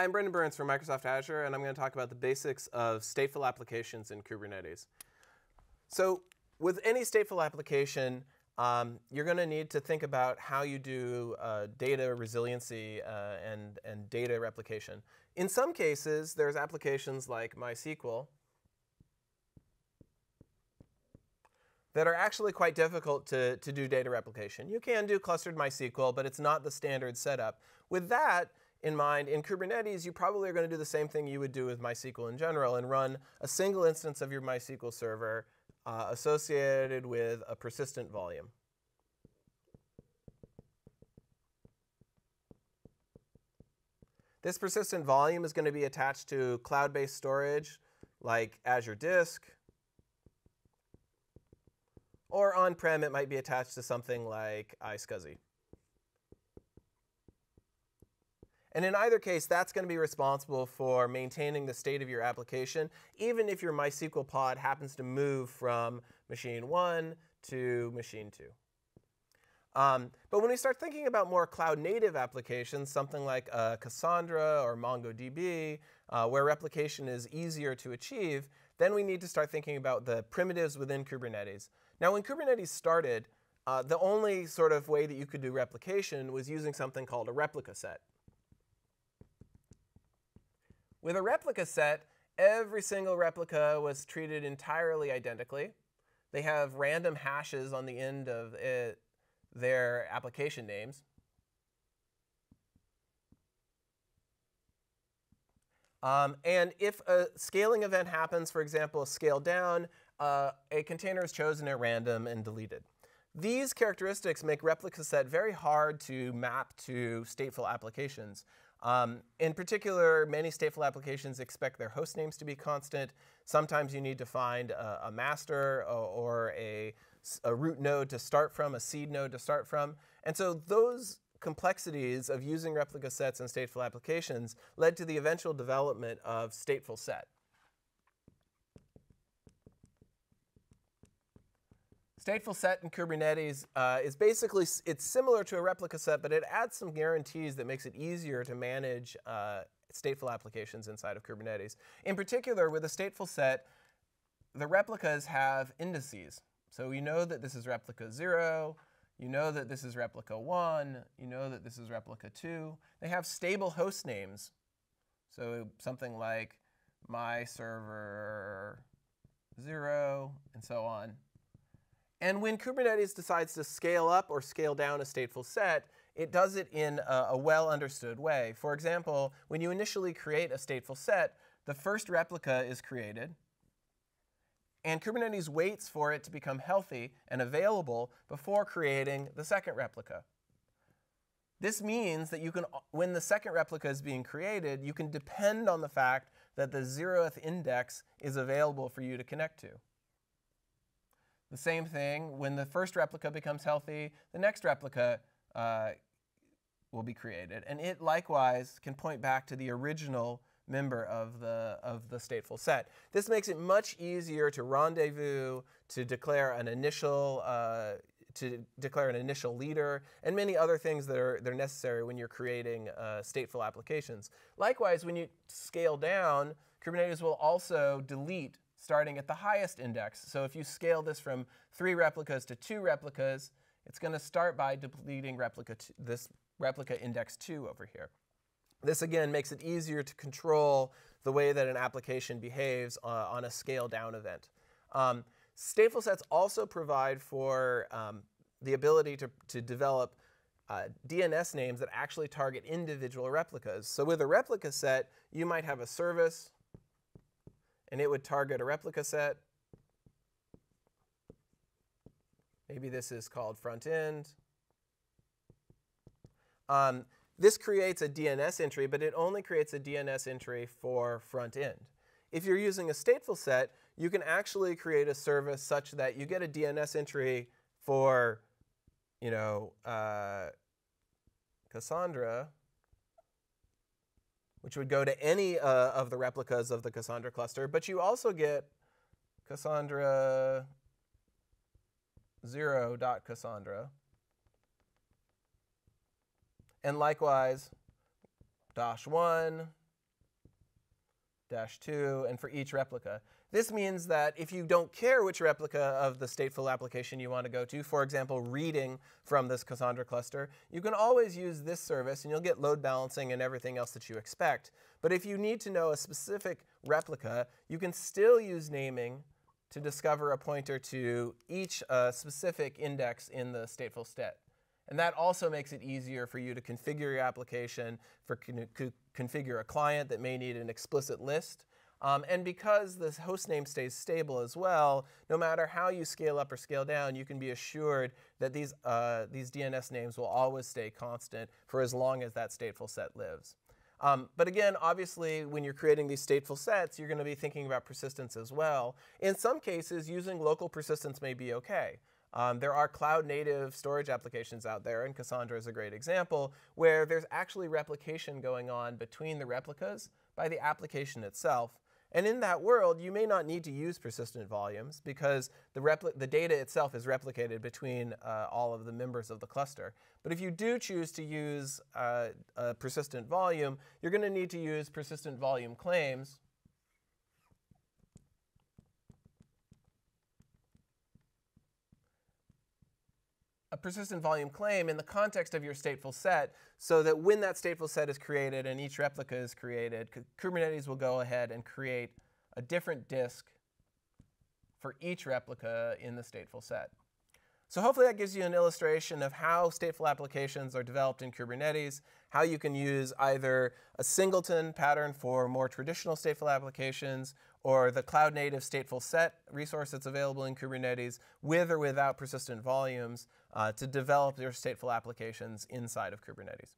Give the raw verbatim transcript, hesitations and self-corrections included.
Hi, I'm Brendan Burns from Microsoft Azure, and I'm going to talk about the basics of stateful applications in Kubernetes. So with any stateful application, um, you're going to need to think about how you do uh, data resiliency uh, and, and data replication. In some cases, there's applications like MySQL that are actually quite difficult to, to do data replication. You can do clustered MySQL, but it's not the standard setup. With that in mind, in Kubernetes, you probably are going to do the same thing you would do with MySQL in general and run a single instance of your MySQL server uh, associated with a persistent volume. This persistent volume is going to be attached to cloud-based storage like Azure Disk, or on-prem it might be attached to something like iSCSI. And in either case, that's going to be responsible for maintaining the state of your application, even if your MySQL pod happens to move from machine one to machine two. Um, but when we start thinking about more cloud-native applications, something like uh, Cassandra or MongoDB, uh, where replication is easier to achieve, then we need to start thinking about the primitives within Kubernetes. Now, when Kubernetes started, uh, the only sort of way that you could do replication was using something called a replica set. With a replica set, every single replica was treated entirely identically. They have random hashes on the end of it, their application names. Um, and if a scaling event happens, for example, a scale down, uh, a container is chosen at random and deleted. These characteristics make replica set very hard to map to stateful applications. Um, in particular, many stateful applications expect their host names to be constant. Sometimes you need to find a, a master or, or a, a root node to start from, a seed node to start from. And so those complexities of using replica sets in stateful applications led to the eventual development of stateful set. Stateful set in Kubernetes uh, is basically, it's similar to a replica set, but it adds some guarantees that makes it easier to manage uh, stateful applications inside of Kubernetes. In particular, with a stateful set, the replicas have indices. So we know that this is replica zero, you know that this is replica one, you know that this is replica two. They have stable host names. So something like my server zero, and so on. And when Kubernetes decides to scale up or scale down a stateful set, it does it in a, a well-understood way. For example, when you initially create a stateful set, the first replica is created, and Kubernetes waits for it to become healthy and available before creating the second replica. This means that you can, when the second replica is being created, you can depend on the fact that the zeroth index is available for you to connect to. The same thing, when the first replica becomes healthy, the next replica uh, will be created. And it likewise can point back to the original member of the, of the stateful set. This makes it much easier to rendezvous, to declare an initial, uh, to declare an initial leader, and many other things that are, that are necessary when you're creating uh, stateful applications. Likewise, when you scale down, Kubernetes will also delete starting at the highest index. So if you scale this from three replicas to two replicas, it's going to start by deleting replica two, this replica index two over here. This, again, makes it easier to control the way that an application behaves uh, on a scale-down event. Um, stateful sets also provide for um, the ability to, to develop Uh, D N S names that actually target individual replicas. So with a replica set, you might have a service, and it would target a replica set. Maybe this is called front end. Um, this creates a D N S entry, but it only creates a D N S entry for front end. If you're using a stateful set, you can actually create a service such that you get a D N S entry for, you know, uh, Cassandra, which would go to any uh, of the replicas of the Cassandra cluster. But you also get Cassandra zero dot Cassandra. And likewise, dash one dash two, and for each replica. This means that if you don't care which replica of the stateful application you want to go to, for example, reading from this Cassandra cluster, you can always use this service, and you'll get load balancing and everything else that you expect. But if you need to know a specific replica, you can still use naming to discover a pointer to each uh, specific index in the stateful set. And that also makes it easier for you to configure your application, for con co configure a client that may need an explicit list. Um, and because the host name stays stable as well, no matter how you scale up or scale down, you can be assured that these, uh, these D N S names will always stay constant for as long as that stateful set lives. Um, but again, obviously, when you're creating these stateful sets, you're going to be thinking about persistence as well. In some cases, using local persistence may be OK. Um, there are cloud-native storage applications out there, and Cassandra is a great example, where there's actually replication going on between the replicas by the application itself. And in that world, you may not need to use persistent volumes because the, the data itself is replicated between uh, all of the members of the cluster. But if you do choose to use uh, a persistent volume, you're going to need to use persistent volume claims. A persistent volume claim in the context of your stateful set, so that when that stateful set is created and each replica is created, Kubernetes will go ahead and create a different disk for each replica in the stateful set. So hopefully that gives you an illustration of how stateful applications are developed in Kubernetes, how you can use either a singleton pattern for more traditional stateful applications, or the cloud-native stateful set resource that's available in Kubernetes with or without persistent volumes uh, to develop your stateful applications inside of Kubernetes.